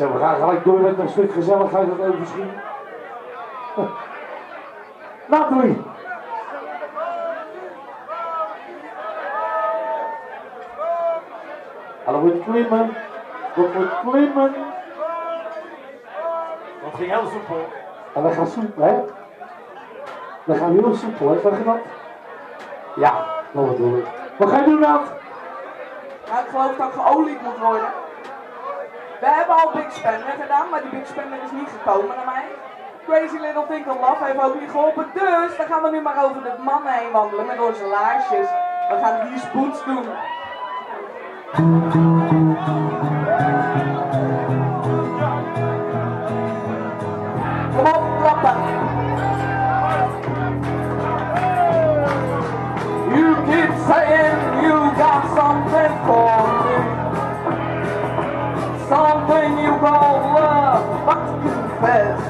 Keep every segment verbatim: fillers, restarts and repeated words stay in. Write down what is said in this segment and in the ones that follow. Zeg, we gaan gelijk door met een stuk gezelligheid dat even misschien. Nathalie! Dat moet klimmen, dat moet klimmen. Dat ging heel soepel. En dat gaat soepel, hè? Dat gaat heel soepel, hè? Zeg je dat? Ja, dat bedoel ik. Wat ga je doen dan? Nou, ik geloof dat geolied moet worden. We hebben al Big Spender gedaan, maar die Big Spender is niet gekomen naar mij. Crazy Little Tinkle Love heeft ook niet geholpen, dus dan gaan we nu maar over de mannen heen wandelen met onze laarsjes. We gaan die spoets doen. Kom op, klappen! You keep saying you got something for me, something you don't love but confess.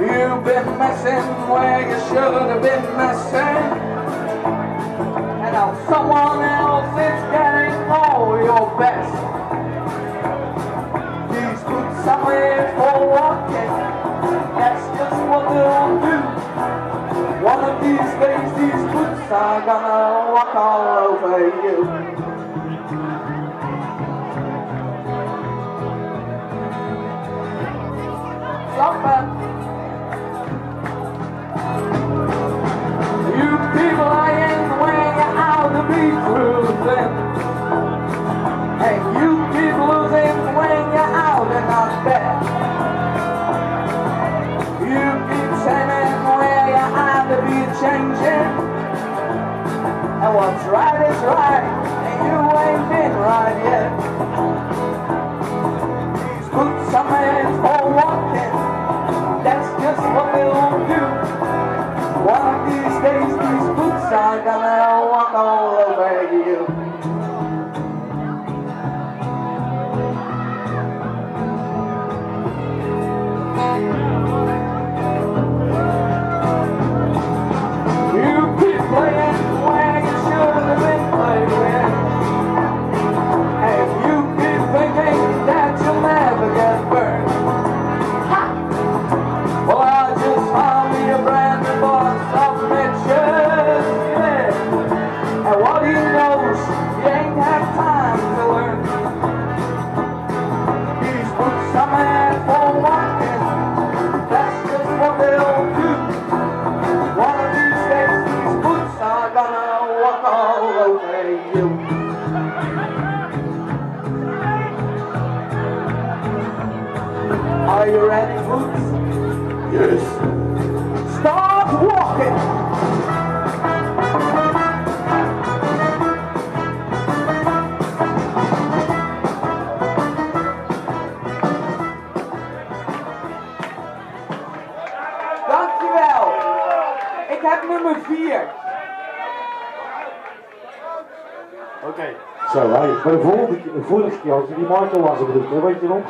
You've been messing where you should have been messing. Now someone else is getting all your best. These boots are made for walking. That's just what they'll do. One of these days these boots are gonna walk all over you. Stop it. You people are be cruising, and you keep losing when you're out and out there. You keep saying where you have to be changing, and what's right is right, and you ain't been right yet. These boots are made for walking, that's just what they'll do. One of these days these boots are gonna walk all over you. You keep playing when you should have been playing with, and you keep thinking that you'll never get burned. Ha! Well, I just found me a brand new box of matches, yeah. And what do you know? You ain't had time to learn. These boots are made for walking. That's just what they'll do. One of these days, these boots are gonna walk all over you. Are you ready, boots? Yes. Start walking. nummer vier. Oké. Okay. Zo, hey, maar de vorige, de vorige keer, als je die Michael was bedoeld, weet je nog?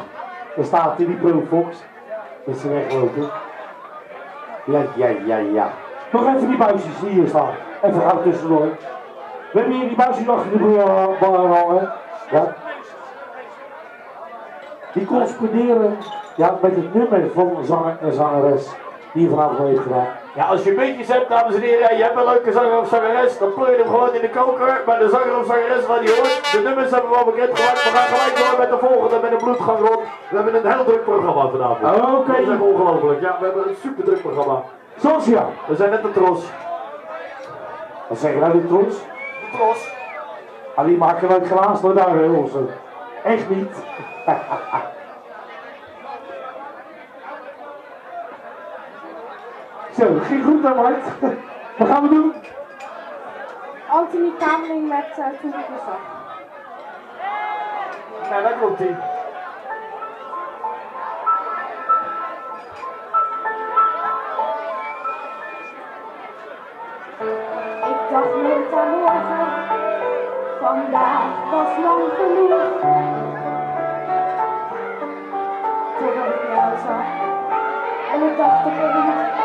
Dan staat in die Pro Fox. Dat is weglopen. Ja, ja, ja, ja. Nog even die buisjes die hier staan. Even gauw tussendoor. We hebben hier die buisjes achter de ballen hangen. Ja. Die corresponderen, ja, met het nummer van zanger en zangeres die vanavond heeft gedaan. Ja, als je beetjes hebt, dames en heren, je hebt een leuke zanger of zangeres, dan pleur je hem gewoon in de koker. Maar de zanger of zangeres waar die hoort, de nummers hebben we al bekend gemaakt. We gaan gelijk door met de volgende, met een bloedgang rond. We hebben een heel druk programma vanavond. Oké. Okay. Dat is echt ongelooflijk. Ja, we hebben een super druk programma. Socia! We zijn net een tros. Wat zeggen wij, de tros? De tros. Ah, die maken we het glaas door daar, hè, onze. Echt niet. Zo, dat ging goed dan, Mart. Wat gaan we doen? Anthony Kameling met uh, Toen ik de zag. Nou, daar komt ie. Ik dacht niet aan morgen. Vandaag was lang genoeg. Toen ik jou zag. En ik dacht ik er niet.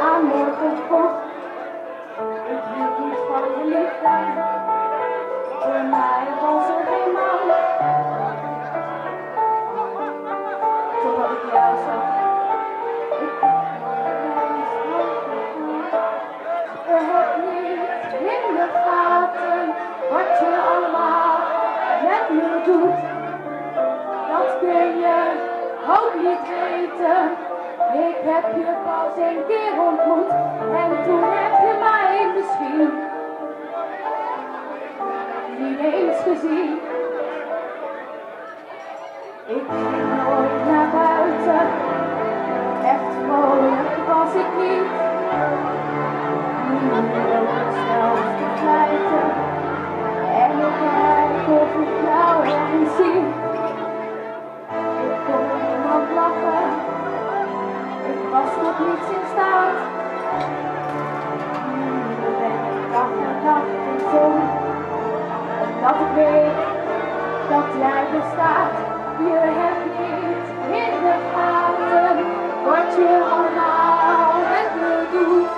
Aan morgen komt, ik weet niet van je liefde, voor mij was er geen maand. doet, dat kun je ook niet weten. Ik heb je pas een keer ontmoet en toen heb je mij misschien niet eens gezien. Ik ging nooit naar buiten, echt vrolijk was ik niet. Niemand wil mezelf verkleiden en ik kijk of ik jou erin zie. Ik kon niemand lachen, ik was tot niets in staat. Nu ben ik dag en nacht in zon, omdat ik weet dat jij bestaat. Je hebt niet in de gaten wat je allemaal met me doet.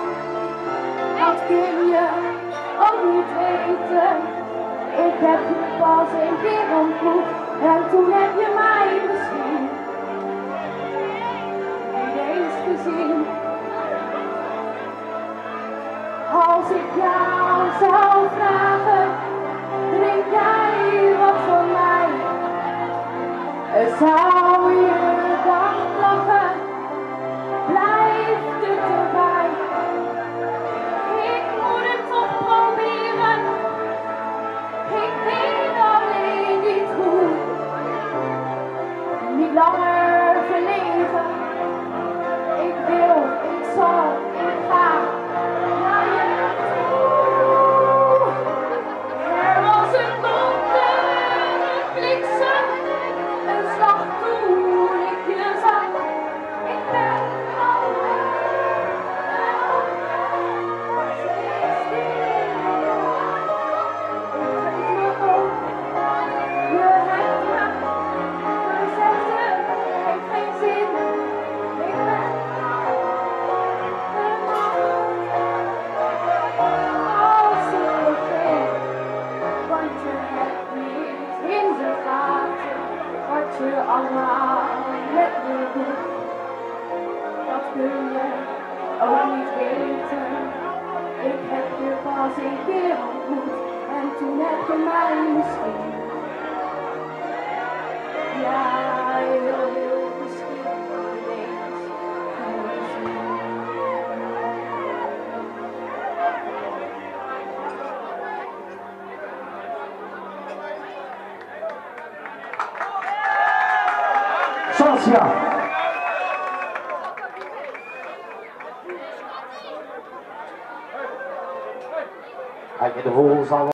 Dat kun je ook niet weten. Ik heb je pas een keer ontmoet en toen heb je mij misschien niet eens gezien. Als ik jou zou vragen, drink jij wat voor mij? Zou je dan lachen? Blijft het erbij? Ik moet het toch proberen. Ik weet alleen niet hoe. Niet langer verlegen. Ik wil, ik zal, ik ga naar je toe. Er was een donker, een bliksem. Toen ik je zag, ik ben alweer allemaal met me doet. Dat kun je ook niet weten. Ik heb je pas een keer ontmoet en toen heb je mij misschien. Ja, heel heel misschien ineens gezien. Sasha. Hij in de hol zal